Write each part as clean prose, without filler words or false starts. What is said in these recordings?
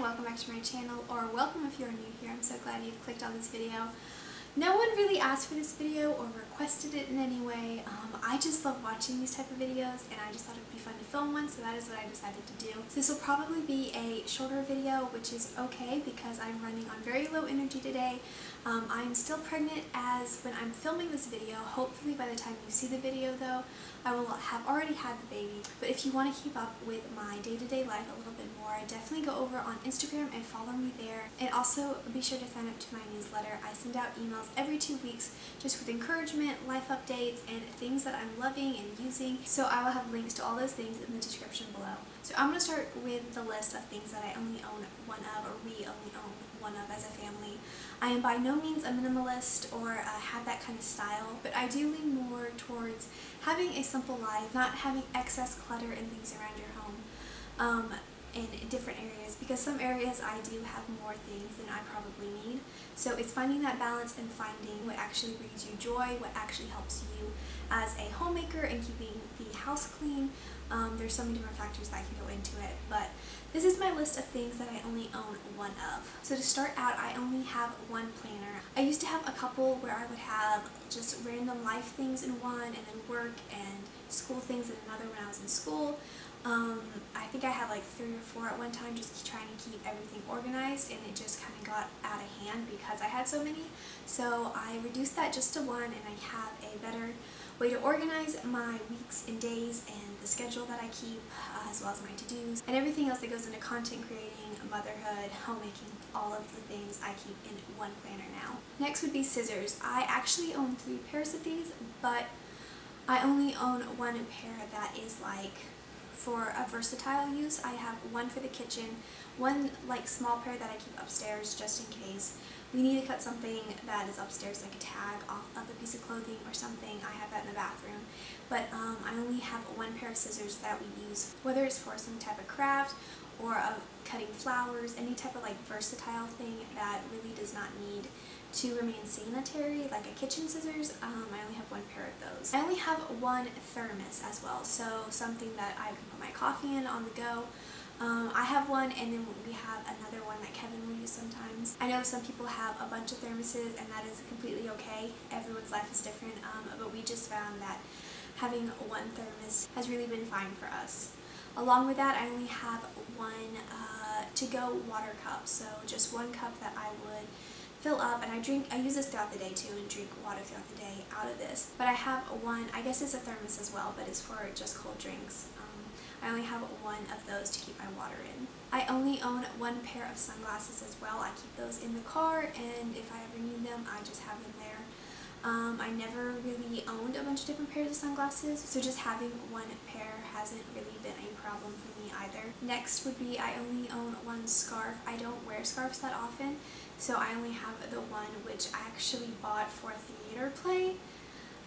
and welcome back to my channel, or welcome if you're new here. I'm so glad you've clicked on this video. No one really asked for this video or requested it in any way. I just love watching these type of videos, and I just thought it would be fun to film one, so that is what I decided to do. This will probably be a shorter video, which is okay because I'm running on very low energy today. I'm still pregnant as when I'm filming this video. Hopefully by the time you see the video though, I will have already had the baby. But if you want to keep up with my day-to-day life a little bit more, definitely go over on Instagram and follow me there. And also be sure to sign up to my newsletter. I send out emails every 2 weeks just with encouragement, life updates, and things that I'm loving and using. So I will have links to all those things in the description below. So I'm going to start with the list of things that I only own one of, or we only own one of as a family. I am by no means a minimalist or have that kind of style, but I do lean more towards having a simple life, not having excess clutter and things around your home in different areas, because some areas I do have more things than I probably need. So it's finding that balance and finding what actually brings you joy, what actually helps you as a homemaker and keeping the house clean. There's so many different factors that can go into it, but this is my list of things that I only own one of. So to start out, I only have one planner. I used to have a couple where I would have just random life things in one, and then work and school things in another when I was in school. I think I had like 3 or 4 at one time, just trying to keep everything organized, and it just kind of got out of hand because I had so many. So I reduced that just to one, and I have a better way to organize my weeks and days and the schedule that I keep, as well as my to-dos and everything else that goes into content creating, motherhood, homemaking. All of the things I keep in one planner now. Next would be scissors. I actually own 3 pairs of these, but I only own one pair that is like for a versatile use. I have one for the kitchen, one like small pair that I keep upstairs just in case we need to cut something that is upstairs, like a tag off of a piece of clothing or something. I have that in the bathroom. But I only have one pair of scissors that we use, whether it's for some type of craft or of cutting flowers, any type of like versatile thing that really does not need to remain sanitary, like a kitchen scissors. I only have one pair of those. I only have one thermos as well, so something that I can put my coffee in on the go. I have one, and then we have another one that Kevin will use sometimes. I know some people have a bunch of thermoses, and that is completely okay. Everyone's life is different, but we just found that having one thermos has really been fine for us. Along with that, I only have one to-go water cup, so just one cup that I would fill up, and I use this throughout the day too, and drink water throughout the day out of this. But I have one, I guess it's a thermos as well, but it's for just cold drinks. I only have one of those to keep my water in. I only own one pair of sunglasses as well. I keep those in the car, and if I ever need them, I just have them there. I never really owned a bunch of different pairs of sunglasses, so just having one pair hasn't really been a problem for me either. Next would be I only own one scarf. I don't wear scarves that often, so I only have the one, which I actually bought for a theater play,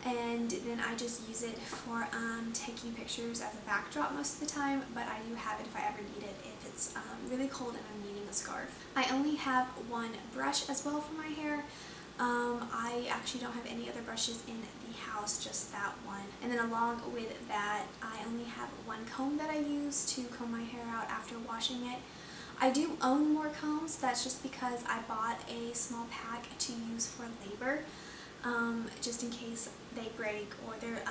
and then I just use it for taking pictures as a backdrop most of the time, but I do have it if I ever need it, if it's really cold and I'm needing a scarf. I only have one brush as well for my hair. I actually don't have any other brushes in the house, just that one. And then along with that, I only have one comb that I use to comb my hair out after washing it. I do own more combs. That's just because I bought a small pack to use for labor, just in case they break or they're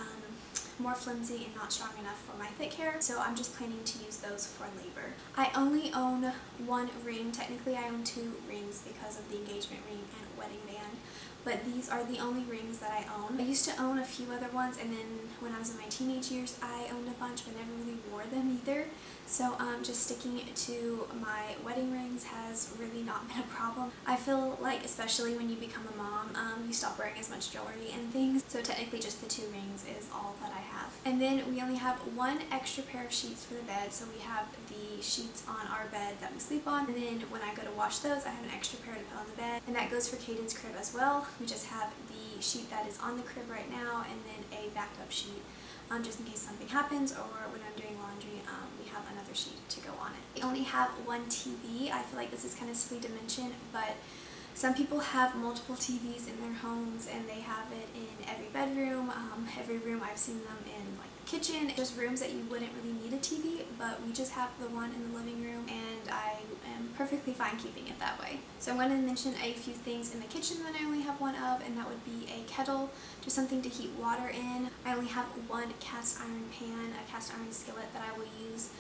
more flimsy and not strong enough for my thick hair, so I'm just planning to use those for labor. I only own one ring. Technically I own 2 rings because of the engagement ring and wedding band, but these are the only rings that I own. I used to own a few other ones, and then when I was in my teenage years I owned a bunch, but never really wore them either, so just sticking to my wedding rings has really not been a problem. I feel like, especially when you become a mom, you stop wearing as much jewelry and things, so technically just the 2 rings is all that I have. And then we only have one extra pair of sheets for the bed, so we have the sheets on our bed that we sleep on, and then when I go to wash those I have an extra pair to put on the bed, and that goes for Caden's crib as well. We just have the sheet that is on the crib right now, and then a backup sheet just in case something happens, or when I'm doing laundry we have another sheet to go on it. We only have one TV. I feel like this is kind of silly to mention, but some people have multiple TVs in their homes, and they have it in every bedroom, every room. I've seen them in like the kitchen, just rooms that you wouldn't really need a TV, but we just have the one in the living room, and I am perfectly fine keeping it that way. So I wanted to mention a few things in the kitchen that I only have one of, and that would be a kettle, just something to heat water in. I only have one cast iron pan, a cast iron skillet that I will use.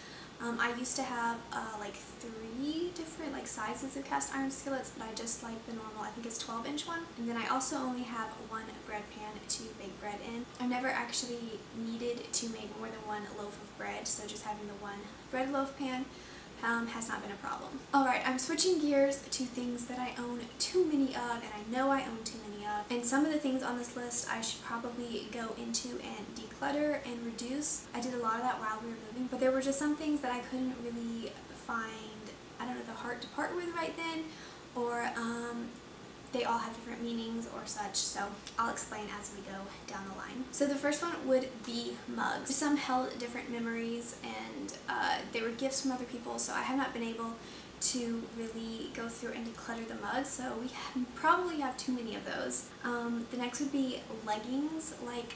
I used to have like three different sizes of cast iron skillets, but I just like the normal, I think it's 12-inch one. And then I also only have one bread pan to bake bread in. I never actually needed to make more than one loaf of bread, so just having the one bread loaf pan has not been a problem. Alright, I'm switching gears to things that I own too many of, and I know I own too many of. And some of the things on this list I should probably go into and declutter and reduce. I did a lot of that while we were moving, but there were just some things that I couldn't really find, I don't know, the heart to part with right then, or they all have different meanings or such, so I'll explain as we go down the line. So the first one would be mugs. Some held different memories, and they were gifts from other people, so I have not been able to really go through and declutter the mugs, so we probably have too many of those. The next would be leggings, like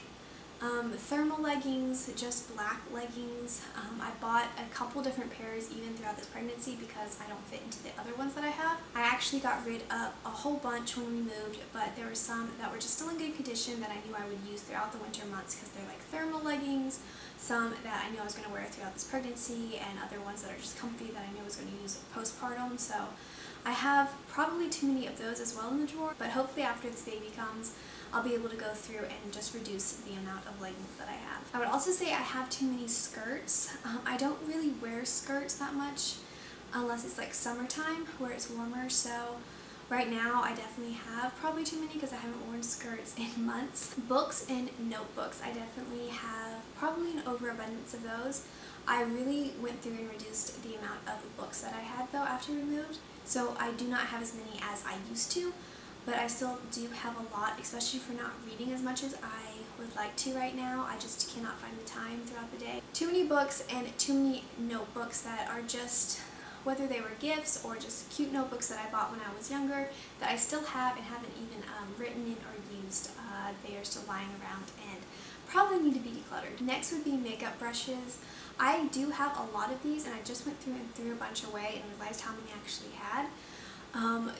thermal leggings, just black leggings. I bought a couple different pairs even throughout this pregnancy because I don't fit into the other ones that I have. I actually got rid of a whole bunch when we moved, but there were some that were just still in good condition that I knew I would use throughout the winter months because they're like thermal leggings, some that I knew I was going to wear throughout this pregnancy, and other ones that are just comfy that I knew I was going to use postpartum. So I have probably too many of those as well in the drawer, but hopefully after this baby comes, I'll be able to go through and just reduce the amount of leggings that I have. I would also say I have too many skirts. I don't really wear skirts that much unless it's like summertime where it's warmer, so right now I definitely have probably too many because I haven't worn skirts in months. Books and notebooks, I definitely have probably an overabundance of those. I really went through and reduced the amount of books that I had though after we moved, so I do not have as many as I used to. But I still do have a lot, especially for not reading as much as I would like to right now. I just cannot find the time throughout the day. Too many books and too many notebooks that are just, whether they were gifts or just cute notebooks that I bought when I was younger, that I still have and haven't even written in or used. They are still lying around and probably need to be decluttered. Next would be makeup brushes. I do have a lot of these, and I just went through and threw a bunch away and realized how many I actually had.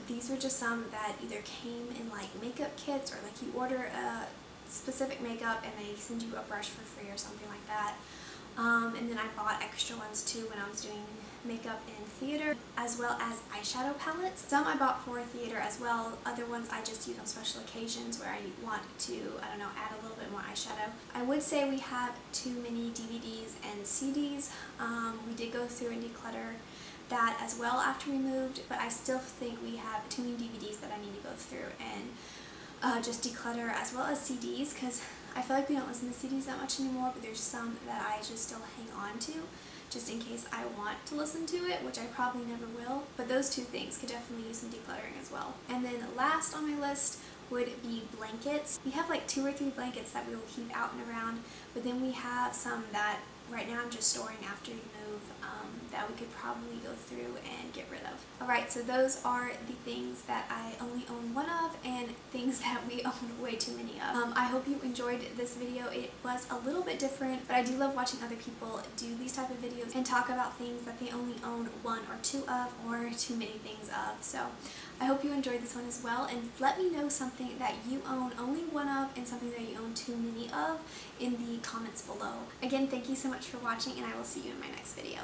These were just some that either came in like makeup kits, or like you order a specific makeup and they send you a brush for free or something like that. And then I bought extra ones too when I was doing makeup in theater, as well as eyeshadow palettes. Some I bought for theater as well, other ones I just use on special occasions where I want to, I don't know, add a little bit more eyeshadow. I would say we have too many DVDs and CDs. We did go through and declutter that as well after we moved, but I still think we have too many DVDs that I need to go through and just declutter, as well as CDs, because I feel like we don't listen to CDs that much anymore, but there's some that I just still hang on to just in case I want to listen to it, which I probably never will. But those two things could definitely use some decluttering as well. And then last on my list would be blankets. We have like 2 or 3 blankets that we will keep out and around, but then we have some that right now I'm just storing after you move that we could probably go through and get rid of. Alright, so those are the things that I only own one of and things that we own way too many of. I hope you enjoyed this video. It was a little bit different, but I do love watching other people do these type of videos and talk about things that they only own 1 or 2 of, or too many things of. So I hope you enjoyed this one as well, and let me know something that you own only one of and something that you own too many of in the comments below. Again, thank you so much for watching, and I will see you in my next video.